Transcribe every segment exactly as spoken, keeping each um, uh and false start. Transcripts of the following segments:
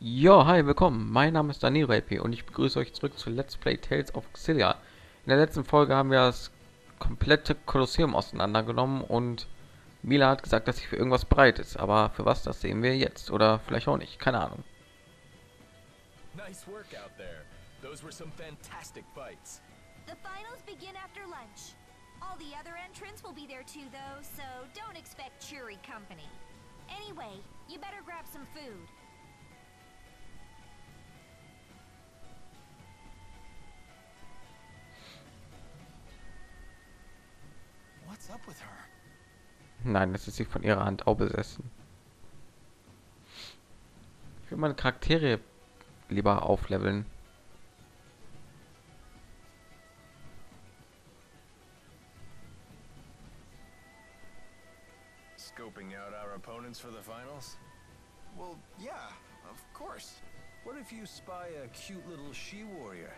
Ja, hi, willkommen. Mein Name ist DanieruLP und ich begrüße euch zurück zu Let's Play Tales of Xillia. In der letzten Folge haben wir das komplette Kolosseum auseinandergenommen und Milla hat gesagt, dass sie für irgendwas bereit ist. Aber für was, das sehen wir jetzt. Oder vielleicht auch nicht. Keine Ahnung. Nice work out there. Those were some fantastic fights. The finals begin after lunch. All the other entrants will be there too though, so don't expect cheery company. Anyway, you better grab some food. Nein, das ist sie von ihrer Hand auch besessen. Ich will meine Charaktere lieber aufleveln. Scoping out our opponents for the finals? Well, yeah, of course. What if you spy a cute little she-warrior?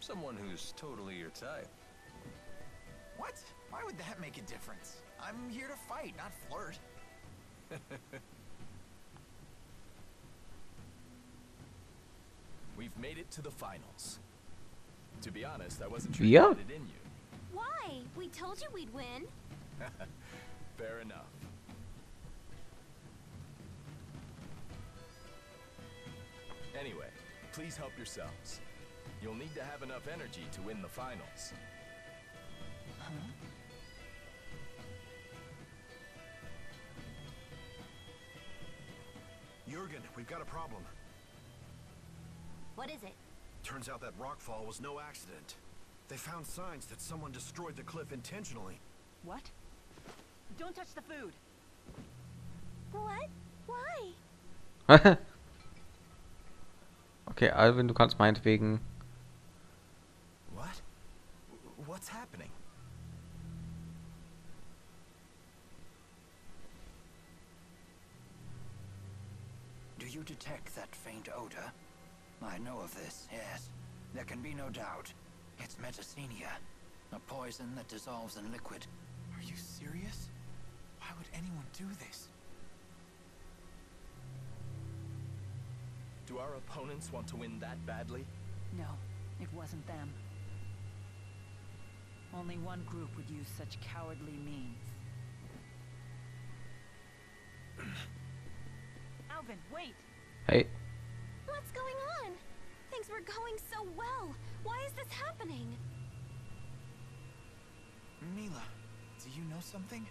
Someone who's totally your type. What? Why would that make a difference? I'm here to fight, not flirt. We've made it to the finals. To be honest, I wasn't sure yeah. it in you. Why? We told you we'd win. Fair enough. Anyway, please help yourselves. You'll need to have enough energy to win the finals. Huh? Jürgen, we've got a problem. What is it? Turns out that rockfall was no accident. They found signs that someone destroyed the cliff intentionally. What? Don't touch the food. What? Why? Okay, Alvin, du kannst meinetwegen. What? What's happening? You detect that faint odor? I know of this, yes. There can be no doubt. It's Metacinia, a poison that dissolves in liquid. Are you serious? Why would anyone do this? Do our opponents want to win that badly? No, it wasn't them. Only one group would use such cowardly means. Alvin, wait. Hey. What's going on? Things were going so well. Why is this happening? Milla, do you know something?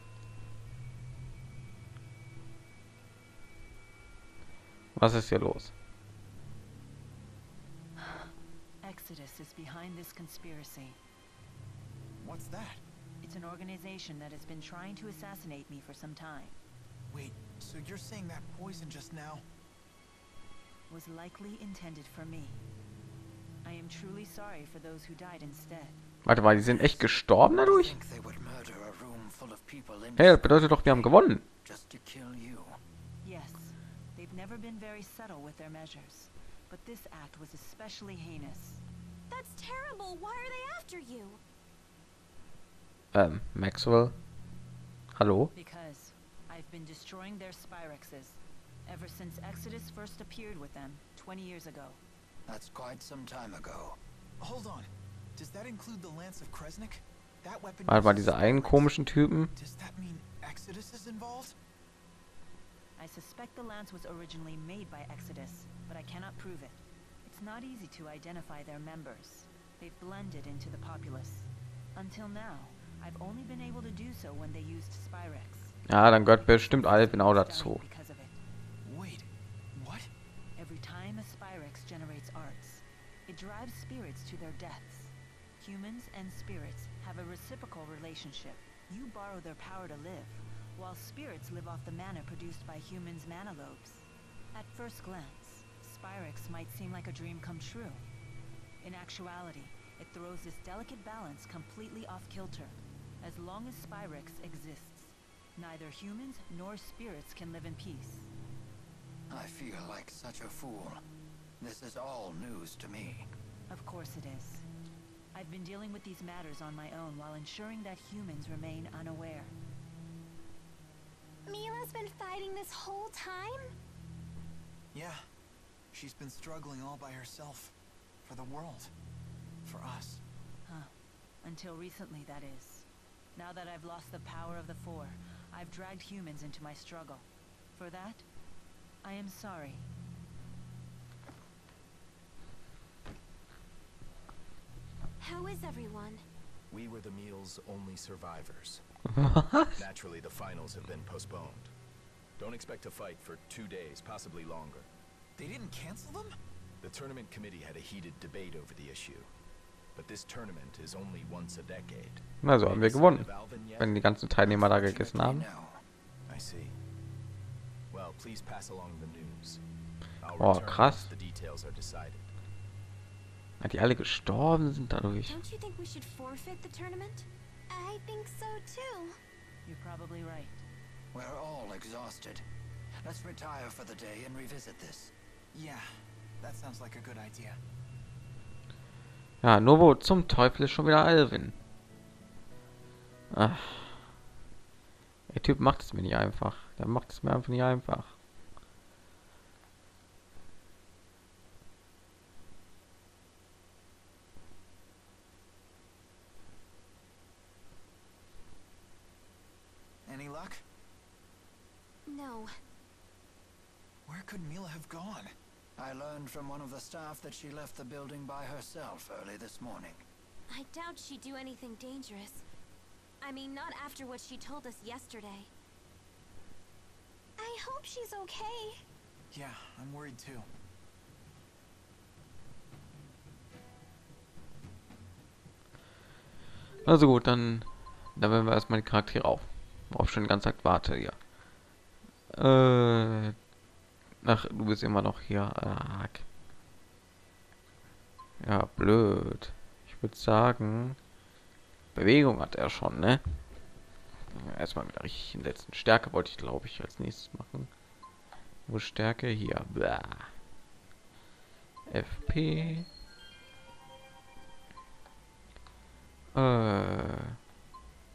Was ist hier los? Exodus is behind this conspiracy. What's that? It's an organization that has been trying to assassinate me for some time. Wait, so you're saying that poison just now was likely intended for me. I am truly sorry for those who died instead. Warte mal, die sind echt gestorben dadurch? Hey, das bedeutet doch, wir haben gewonnen. Just to kill you. Yes, they've never been very subtle with their measures, but this act was especially heinous. That's terrible. Why are they after you? Ähm, Maxwell. Hallo? Because I've been destroying their Spyrixes ever since Exodus first appeared with them twenty years ago. That's quite some time ago. Hold on. Does that include the Lance of Kresnik? That weapon. Warte mal, diese einen komischen Typen. Does that mean Exodus is involved? I suspect the Lance was originally made by Exodus, but I cannot prove it. It's not easy to identify their members. They've blended into the populace. Until now, I've only been able to do so when they used Spyrix. Ja, dann gehört bestimmt alle genau dazu. Every time a Spyrix generates arts, it drives spirits to their deaths. Humans and spirits have a reciprocal relationship. You borrow their power to live, while spirits live off the mana produced by humans' mana lobes. At first glance, Spyrix might seem like a dream come true. In actuality, it throws this delicate balance completely off kilter. As long as Spyrix exists, neither humans nor spirits can live in peace. I feel like such a fool. This is all news to me. Of course it is. I've been dealing with these matters on my own while ensuring that humans remain unaware. Mila's been fighting this whole time? Yeah. She's been struggling all by herself. For the world. For us. Huh. Until recently, that is. Now that I've lost the power of the Four, I've dragged humans into my struggle. For that, I am sorry. How is everyone? We were the meal's only survivors. Naturally, the finals have been postponed. Don't expect to fight for two days, possibly longer. They didn't cancel them? The tournament committee had a heated debate over the issue. But this tournament is only once a decade. Also haben wir gewonnen, wenn die ganzen Teilnehmer da gegessen haben. I see. Well, please pass along the news. Oh, krass. The details are decided. Die alle gestorben sind dadurch. Don't you think we should forfeit the tournament? I think so too. You're probably right. We're all exhausted. Let's retire for the day and revisit this. Yeah, that sounds like a good idea. Ja, nur wo zum Teufel ist schon wieder Alvin? Ach. Der Typ macht es mir nicht einfach. Der macht es mir einfach nicht einfach. Any luck? No. Where could Milla have gone? I learned from one of the staff that she left the building by herself early this morning. I doubt she'd do anything dangerous. I mean, not after what she told us yesterday. I hope she's okay. Yeah, I'm worried too. Also gut, dann, dann werden wir erstmal die Charaktere auf. Auf schon ganz Tag warte, ja. Äh... Ach, du bist immer noch hier. Ah, ja, blöd. Ich würde sagen, Bewegung hat er schon, ne? Erstmal mit der richtigen letzten Stärke wollte ich, glaube ich, als nächstes machen. Wo Stärke? Hier. Blah. F P. Äh.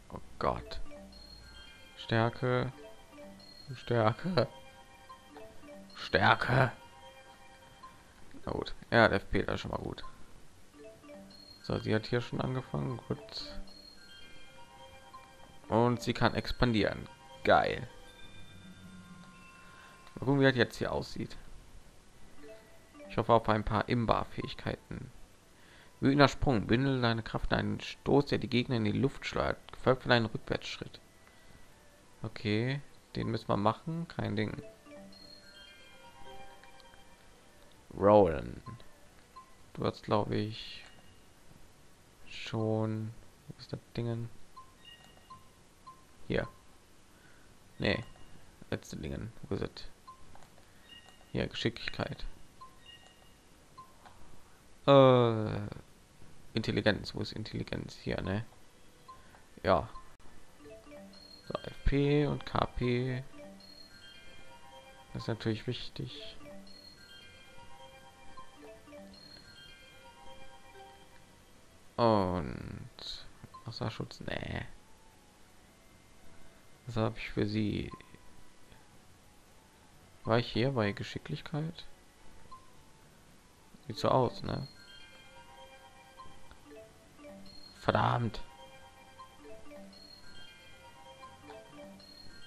Oh Gott. Stärke. Stärke. Stärke. Na gut. Ja, der F P ist schon mal gut. So, sie hat hier schon angefangen. Gut. Und sie kann expandieren. Geil. Mal gucken, wie das jetzt hier aussieht. Ich hoffe auf ein paar Imba-Fähigkeiten. Wütender Sprung. Bündel deine Kraft in einen Stoß, der die Gegner in die Luft schleudert. Gefolgt von einem Rückwärtsschritt. Okay. Den müssen wir machen. Kein Ding. Rollen. Du hast, glaube ich, schon... Was ist das Dingen? Hier. Nee. Letzte Dingen. Wo ist es? Hier, Geschicklichkeit. Äh, Intelligenz. Wo ist Intelligenz? Hier, ne? Ja. So, F P und K P. Das ist natürlich wichtig. Und Wasserschutz, nee. Was habe ich für sie? War ich hier bei Geschicklichkeit? Sieht so aus, ne? Verdammt.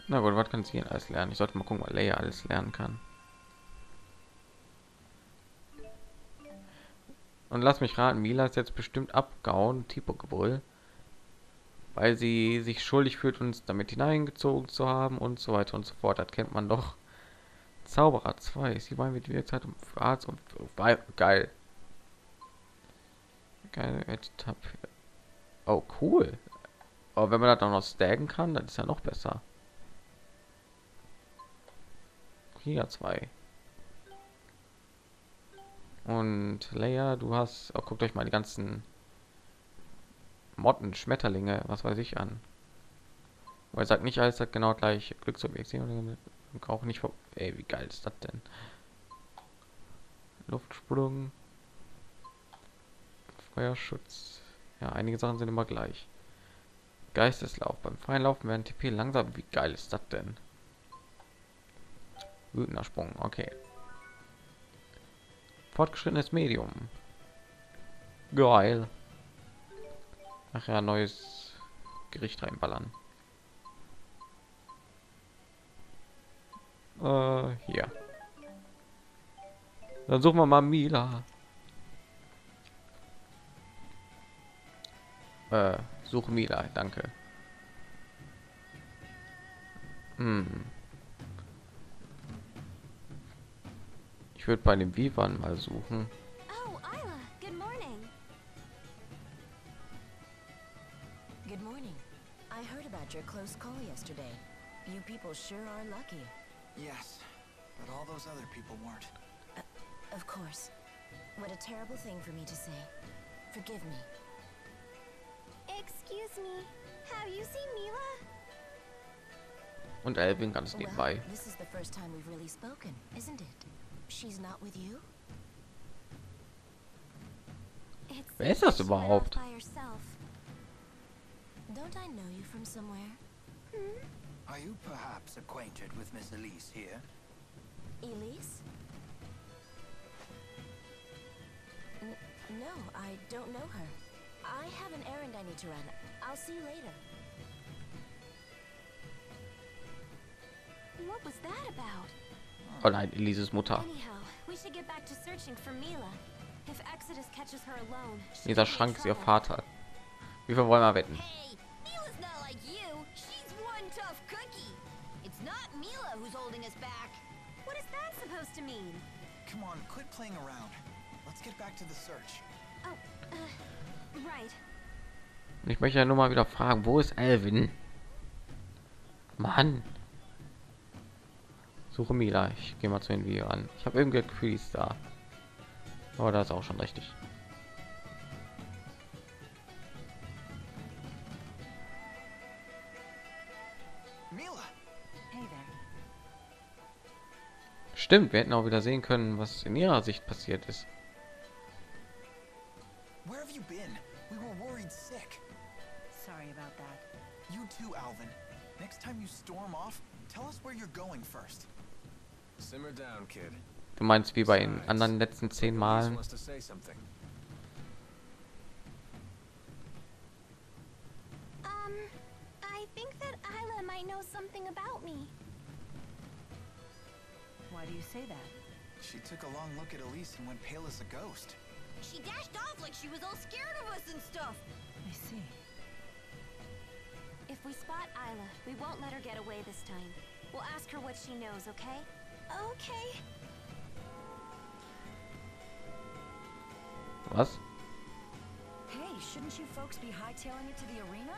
Na gut, was kann sie denn alles lernen? Ich sollte mal gucken, was Leia alles lernen kann. Und lass mich raten, Milla ist jetzt bestimmt abgehauen, Tipo-Gebrüll, weil sie sich schuldig fühlt, uns damit hineingezogen zu haben und so weiter und so fort. Das kennt man doch. Zauberer zwei. Sie wollen mit Wirkzeit um Arzt und... Geil. Geil. Oh, cool. Aber wenn man das auch noch staggen kann, dann ist ja noch besser. Krieger zwei. Und Leia, du hast... Oh, guckt euch mal die ganzen Motten, Schmetterlinge, was weiß ich an. Weil sagt nicht alles das genau gleich. Glücksobjekt und auch nicht... Ey, wie geil ist das denn? Luftsprung. Feuerschutz. Ja, einige Sachen sind immer gleich. Geisteslauf. Beim freien Laufen werden T P langsam. Wie geil ist das denn? Wütender Sprung. Okay. Fortgeschrittenes Medium. Geil. Nachher ja, neues Gericht reinballern. Äh, hier. Dann suchen wir mal Milla. Äh, suche Milla, danke. Hm. Ich würde bei dem Vivan mal suchen. Oh, Isla, good morning. Good morning. I heard about your close call yesterday. You people sure are lucky. Yes, but all those other people weren't. Uh, of course. What a terrible thing for me to say. Forgive me. Excuse me. Have you seen Milla? Und Alvin ganz nebenbei. Well, this is the first time we've really spoken, isn't it? She's not with you? Wer ist das überhaupt? Don't I know you from somewhere? Hmm? Are you perhaps acquainted with Miss Elise here? Elise? N no, I don't know her. I have an errand I need to run. I'll see you later. What was that about? Oh nein, Elises Mutter. Dieser Schrank ist ihr Vater. Wie viel wollen wir wetten? Ich möchte ja nur mal wieder fragen, wo ist Alvin? Mann. Suche Milla. Ich gehe mal zu den Video an. Ich habe irgendwie Quiz da. Aber das ist auch schon richtig. Milla. Hey there. Stimmt, wir hätten auch wieder sehen können, was in ihrer Sicht passiert ist. Where have you been? We were worried sick. Sorry about that. You too, Alvin. Next time you storm off, tell us where you're going first. Du meinst wie bei den anderen letzten zehn Malen? Um, I think that Isla might know something about me. Why do you say that? She took a long look at Elise and went pale as a ghost. She dashed off like she was all scared of us and stuff. I see. If we spot Isla, we won't let her get away this time. We'll ask her what she knows, okay? Okay. Was? Hey, shouldn't you folks be hightailing it to the arena?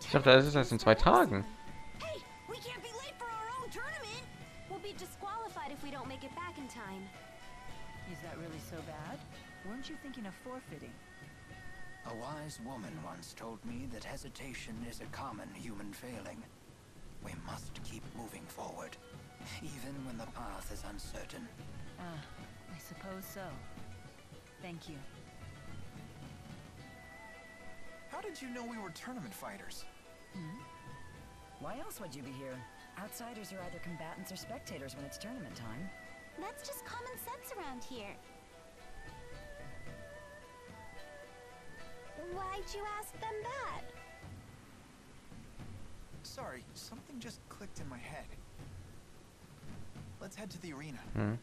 Ich dachte, das ist erst in zwei Tagen. Hey, we can't be late for our own tournament. We'll be disqualified if we don't make it back in time. Is that really so bad? Weren't you thinking of forfeiting? A wise woman once told me that hesitation is a common human failing. We must keep moving forward, even when the path is uncertain. Ah, I suppose so. Thank you. How did you know we were tournament fighters? Hmm? Why else would you be here? Outsiders are either combatants or spectators when it's tournament time. That's just common sense around here. Why'd you ask them that? Sorry, something just clicked in my head. Let's head to the arena. Hm.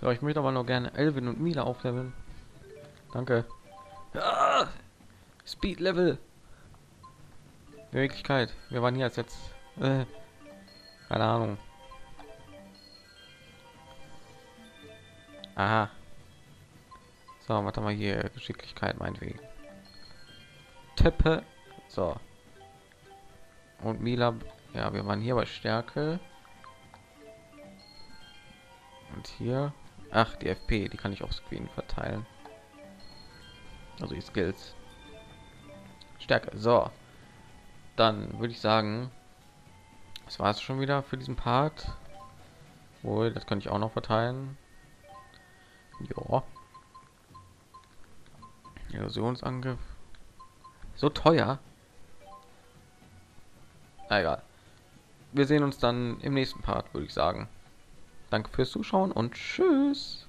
So, ich möchte aber noch gerne Alvin und Milla aufleveln. Danke. Ah! Speed Level. Die Wirklichkeit. Wir waren hier als jetzt. Äh, keine Ahnung. Aha. So, was haben wir hier? Geschicklichkeit meinetwegen. Tippe. So. Und Milla. Ja, wir waren hier bei Stärke. Und hier. Ach, die F P, die kann ich auf Screen verteilen. Also die Skills. Stärke. So. Dann würde ich sagen, das war es schon wieder für diesen Part. Wohl, das kann ich auch noch verteilen. Ja. Illusionsangriff. So teuer. Na egal. Wir sehen uns dann im nächsten Part, würde ich sagen. Danke fürs Zuschauen und tschüss.